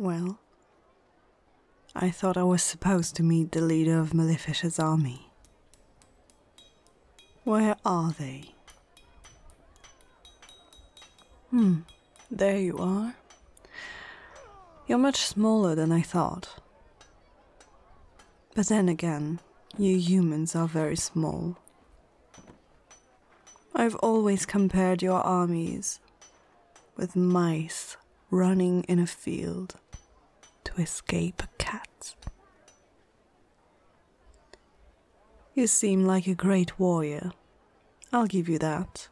Well, I thought I was supposed to meet the leader of Maleficia's army. Where are they? There you are. You're much smaller than I thought. But then again, you humans are very small. I've always compared your armies with mice running in a field to escape a cat. You seem like a great warrior, I'll give you that.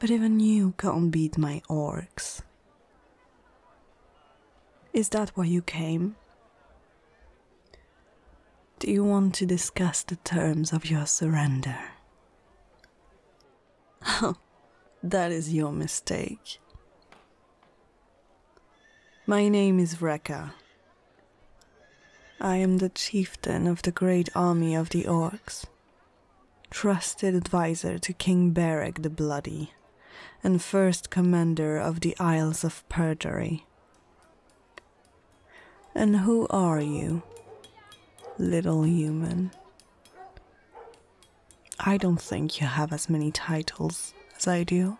But even you can't beat my orcs. Is that why you came? Do you want to discuss the terms of your surrender? Oh, that is your mistake. My name is Vreka. I am the chieftain of the great army of the orcs, trusted advisor to King Beric the Bloody, and first commander of the Isles of Perjury. And who are you, little human? I don't think you have as many titles as I do.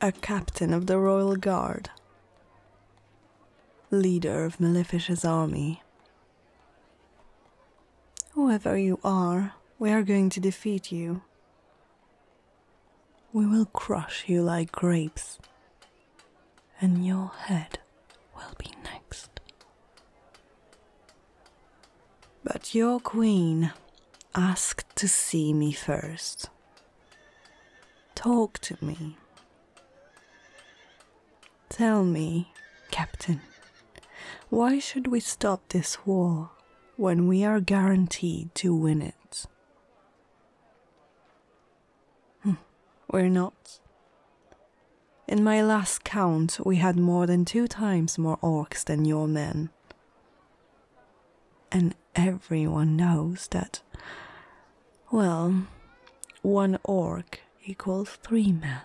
A captain of the Royal Guard, leader of Maleficia's army. Whoever you are, we are going to defeat you. We will crush you like grapes, and your head will be next. But your queen asked to see me first. Talk to me. Tell me, Captain, why should we stop this war when we are guaranteed to win it? We're not. In my last count, we had more than 2 times more orcs than your men. And everyone knows that, well, 1 orc equals 3 men.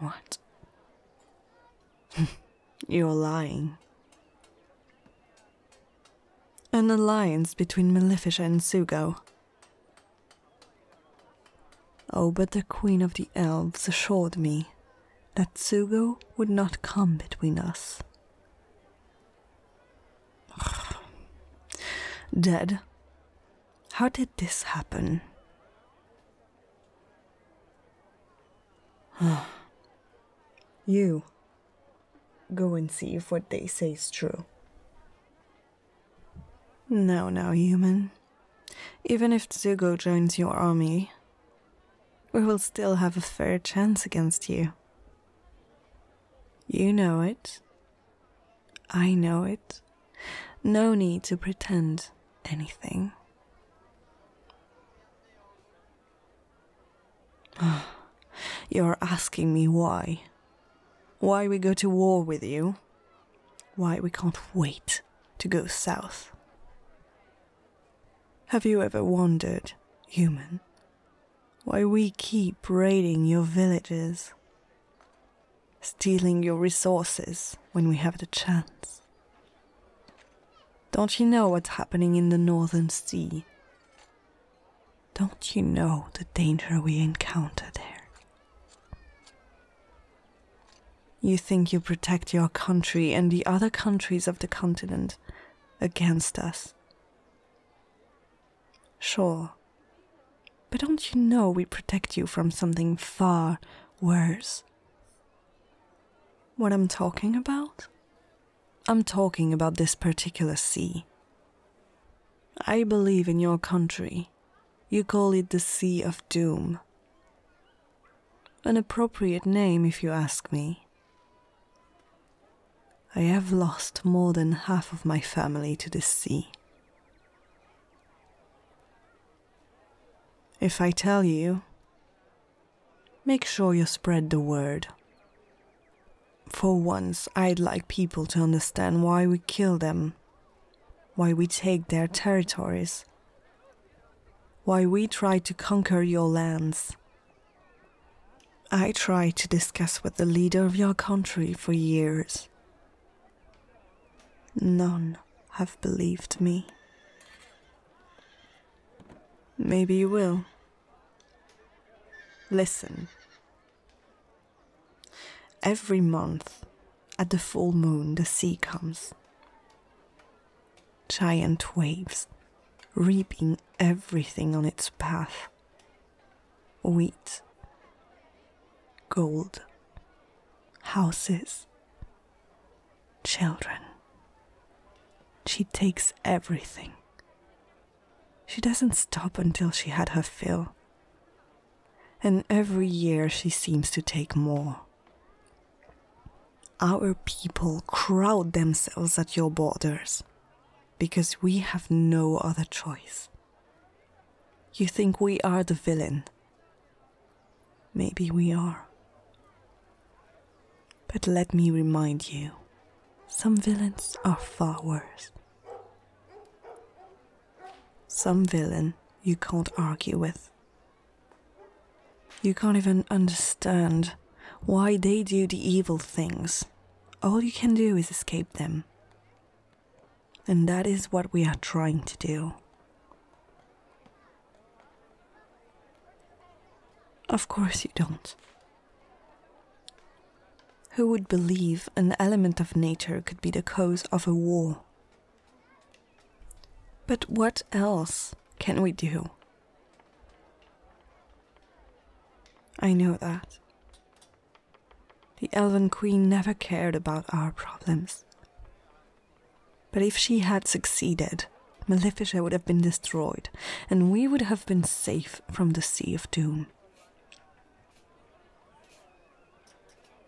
What? You're lying. An alliance between Maleficia and Tzugo. Oh, but the Queen of the Elves assured me that Tzugo would not come between us. Dead? How did this happen? You. Go and see if what they say is true. No, no, human. Even if Tzugo joins your army, we will still have a fair chance against you. You know it. I know it. No need to pretend anything. You're asking me why. Why we go to war with you. Why we can't wait to go south. Have you ever wondered, human, why we keep raiding your villages, stealing your resources when we have the chance? Don't you know what's happening in the Northern Sea? Don't you know the danger we encounter there? You think you protect your country and the other countries of the continent against us. Sure, but don't you know we protect you from something far worse? What I'm talking about? I'm talking about this particular sea. I believe in your country. You call it the Sea of Doom. An appropriate name, if you ask me. I have lost more than half of my family to this sea. If I tell you, make sure you spread the word. For once, I'd like people to understand why we kill them, why we take their territories, while we try to conquer your lands. I tried to discuss with the leader of your country for years. None have believed me. Maybe you will. Listen. Every month, at the full moon, the sea comes. Giant waves, reaping everything on its path. Wheat, gold, houses, children. She takes everything. She doesn't stop until she had her fill. And every year she seems to take more. Our people crowd themselves at your borders, because we have no other choice. You think we are the villain. Maybe we are. But let me remind you, some villains are far worse. Some villain you can't argue with. You can't even understand why they do the evil things. All you can do is escape them. And that is what we are trying to do. Of course you don't. Who would believe an element of nature could be the cause of a war? But what else can we do? I know that. The Elven Queen never cared about our problems. But if she had succeeded, Maleficia would have been destroyed, and we would have been safe from the Sea of Doom.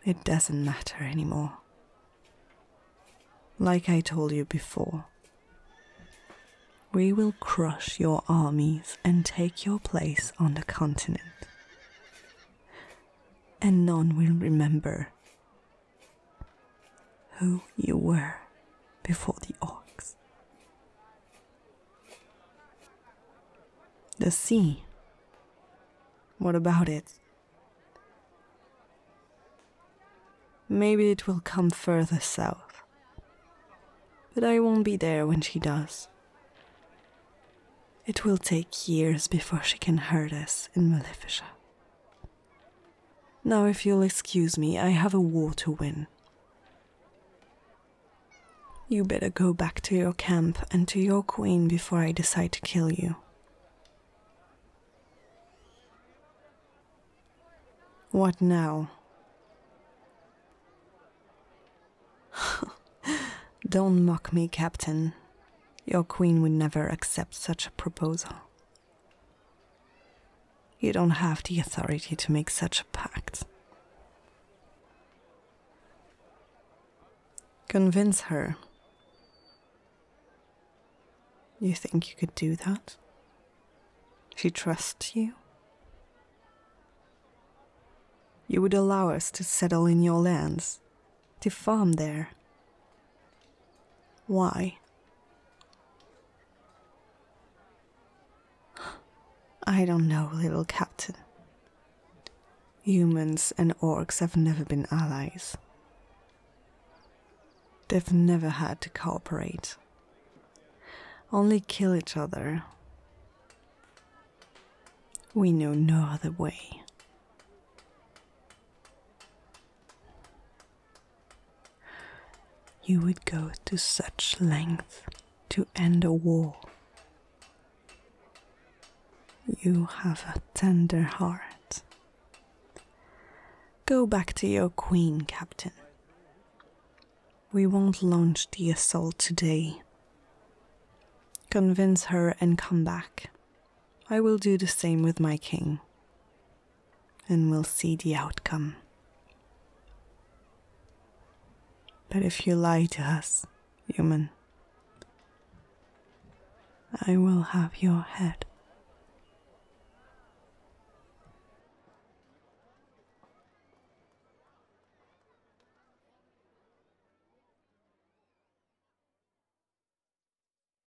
It doesn't matter anymore. Like I told you before, we will crush your armies and take your place on the continent. And none will remember who you were before the orcs. The sea. What about it? Maybe it will come further south. But I won't be there when she does. It will take years before she can hurt us in Maleficia. Now if you'll excuse me, I have a war to win. You better go back to your camp and to your queen before I decide to kill you. What now? Don't mock me, Captain. Your queen would never accept such a proposal. You don't have the authority to make such a pact. Convince her. You think you could do that? She trusts you? You would allow us to settle in your lands, to farm there. Why? I don't know, little captain. Humans and orcs have never been allies. They've never had to cooperate. Only kill each other. We know no other way. You would go to such lengths to end a war. You have a tender heart. Go back to your queen, Captain. We won't launch the assault today. Convince her and come back. I will do the same with my king. And we'll see the outcome. But if you lie to us, human, I will have your head.